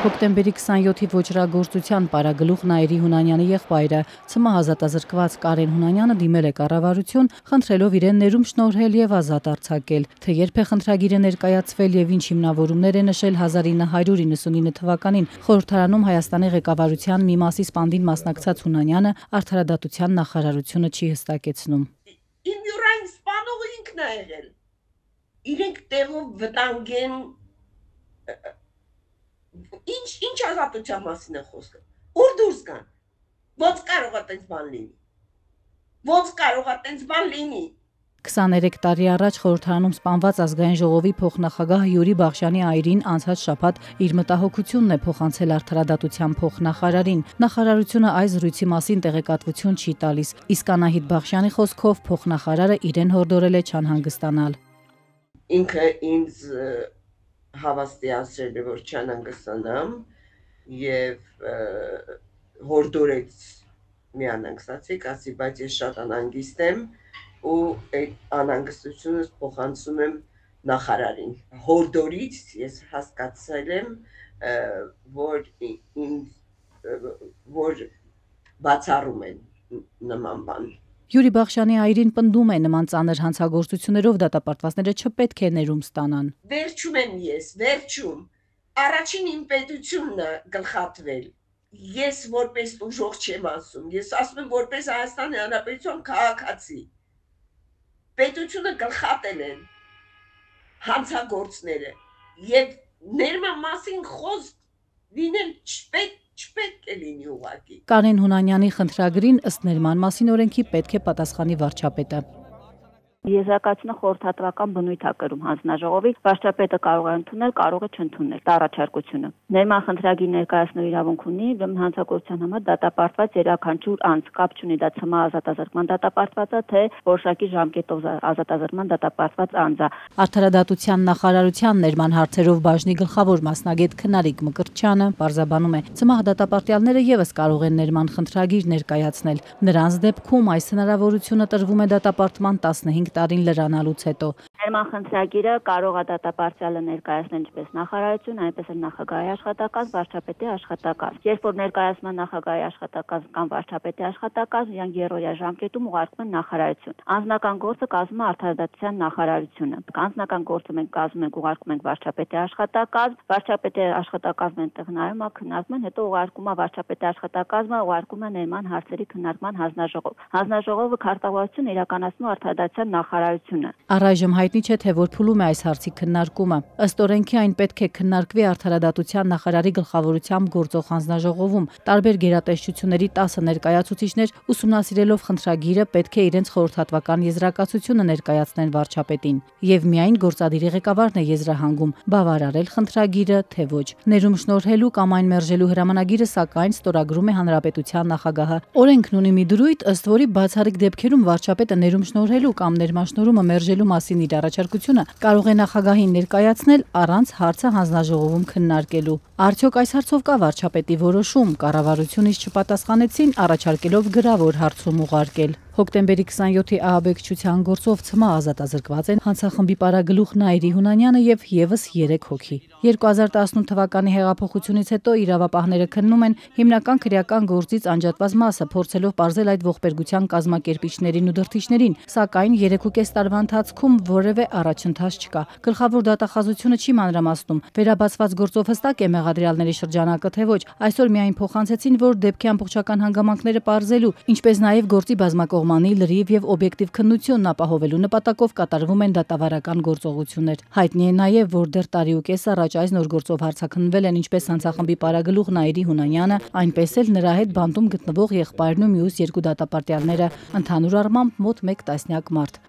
Հոկտեմբերի 27-ի ոճրագործության պարագլուխ Նաիրի Հունանյանի եղբայրը ցմահազատազրկված Կարեն Հունանյանը դիմել է կառավարություն, խնդրելով իրեն ներում շնորհել եւ ազատ արձակել, թե երբ է խնդրագիրը ներկայացվել եւ ինչ հիմնավորումներ է նշել 1999 թվականին խորհրդարանում Հայաստանի ղեկավարության մի մասի սպանդին մասնակցած Հունանյանը Արդարադատության նախարարությունը չի հստակեցնում։ Իմյուրային սպանողը ինքն է եղել։ Իրենք տեղում վտանգեն ինչ ազատության մասին է խոսքը, ուր դուրս գան, ոնց կարող է տենց բան լինի, 23 տարի առաջ խորհրդարանում սպանված ազգային ժողովի փոխնախագահ Յուրի Բաղշյանի այրին անցած շաբաթ իր մտահոգությունն է փոխանցել Արդարադատության փոխնախարարին։ Նախարարությունը այս զրույցի մասին տեղեկատվություն չի տալիս, իսկ Անահիտ Բաղշյանի խոսքով փոխնախարարը իրեն հորդորել է չանհանգստանալ։ Ինքը ինձ հավաստիացրել է, որ չանանգստանամ եւ հորդորեց միանանգստացեք, ասի, բայց ես շատ անհանգիստ եմ ու այդ անհանգստությունս փոխանցում եմ նախարարին։ Հորդորից ես հասկացել եմ, որ բացառում են նման բան։ Յուրի Բաղշյանի այրին պնդում է նման ծանր հանցագործություններով դատապարտվածները չպետք է ներում ստանան։ Վերջում եմ ես, վերջում։ Առաջին իմ պետությունն է գլխատվել։ Ես որպես ուժող չեմ ասում, ես ասում եմ որպես Հայաստանի Հանրապետության քաղաքացի։ Պետությունը գլխատել են հանցագործները եւ ներման մասին խոսք լինել չպետք է։ Կարեն Հունանյանի խնդրագրին ըստ ներման մասին օրենքի պետք է պատասխանի վարչապետը։ Եզրակացնող խորհրդատվական բնույթ է կրում հանձնաժողովի, վարչապետը կարող է ընդունել, կարող է չընդունել առաջարկությունը։ Ներման խնդրագիր ներկայացնելու իրավունք ունի հանցագործության համար դատապարտված յուրաքանչյուր անձ, կապ չունի դա ցմահազատազրկման դատապարտված է, թե որոշակի ժամկետով ազատազրկման դատապարտված անձ է։ Արդարադատության նախարարության ներման հարցերով բաժնի գլխավոր մասնագետ Քնարիկ Մկրտչյանը պարզաբանում է, ցմահ դատապարտյալները եւս կարող են ներման խնդրագիր ներկայացնել։ Նրանց դեպքում այս հնարավորությունը տրվում է դատապարտման 15 տարին լրանալուց հետո։ Ներման խնդրագիրը կարող է դատապարտյալը ներկայացնել ինչպես նախարարություն, այնպես էլ նախագահի աշխատակազմ, վարչապետի աշխատակազմ։ Երբ որ ներկայացման նախագահի աշխատակազմ կամ վարչապետի աշխատակազմ, իրանք երրորդյա ժամկետում ուղարկվում են նախարարություն։ Անձնական գործը կազմում է Արդարադատության նախարարությունը։ Անձնական գործը մենք կազմում ենք, ուղարկում ենք վարչապետի աշխատակազմ, վարչապետի աշխատակազմը այնտեղ նայում է, քննարկում են, հետո ուղարկում է վարչապետի աշխատակազմը, ուղարկում է ներման հարցերի քննարկման հանձնաժողով։ Հանձնաժողովը քարտավորությունը իրականացնում է Արդարադատության նախարարությունը։ Առայժմ հայտնի չէ, թե որ փուլում է այս հարցի քննարկումը։ Ըստ օրենքի այն պետք է քննարկվի Արդարադատության նախարարի գլխավորությամբ գործող հանձնաժողովում։ Տարբեր գերատեսչությունների 10 ներկայացուցիչներ ուսումնասիրելով խնդրագիրը պետք է իրենց խորհրդատվական եզրակացությունը ներկայացնեն վարչապետին։ Եվ միայն գործադիրի ղեկավարն է եզրահանգում բավարարել խնդրագիրը, թե ոչ։ Ներում շնորհելու կամ այն մերժելու հրամանագիրը սակայն ստորագրում է Հանրապետության նախագահը։ Օրենքն ունի մի դրույթ, ըստ որի բացառիկ դեպքերում վարչապետը ներում շնորհելու կամ ներմաշնորհումը մերժելու մասին իր առաջարկությունը կարող է նախագահին ներկայացնել առանց հարցը հանձնաժողովում քննարկելու։ Արդյոք այս հարցով կա վարչապետի որոշում, կառավարությունից չպատասխանեցին, առաջարկելով գրավոր հարցում ուղարկել։ Հոկտեմբերի 27-ի ահաբեկչության գործով ցմահ ազատազրկված են հանցախմբի պարագլուխ Նաիրի Հունանյանը եւ եւս 3 հոգի։ 2018 թվականի հեղափոխությունից հետո իրավապահները քննում են հիմնական քրեական գործից անջատված մասը, փորձելով պարզել այդ ողբերգության կազմակերպիչներին ու դրդիչներին, սակայն 3.5 տարվա ընթացքում որևէ առաջընթաց չկա։ Գլխավոր դատախազությունը չի մանրամասնում, վերաբացված գործով հստակ է մեղադրյալների շրջանակը, թե ոչ։ Այսօր միայն փոխանցեցին, որ դեպքի ամբողջական հանգամանքները պարզելու, ինչպես նաեւ գործի բազմակողմ լրիվ և օբյեկտիվ քննությունն ապահովելու նպատակով կատարվում են դատավարական գործողություններ։ Հայտնի է նաև, որ դեռ տարի ու կես առաջ այս նոր գործով հարցաքննվել են ինչպես հանցախմբի պարագլուխ Նաիրի Հունանյանը, այնպես էլ նրա հետ բանտում գտնվող եղբայրն ու մյուս 2 դատապարտյալները, ընդհանուր առմամբ մոտ 1 տասնյակ մարդ։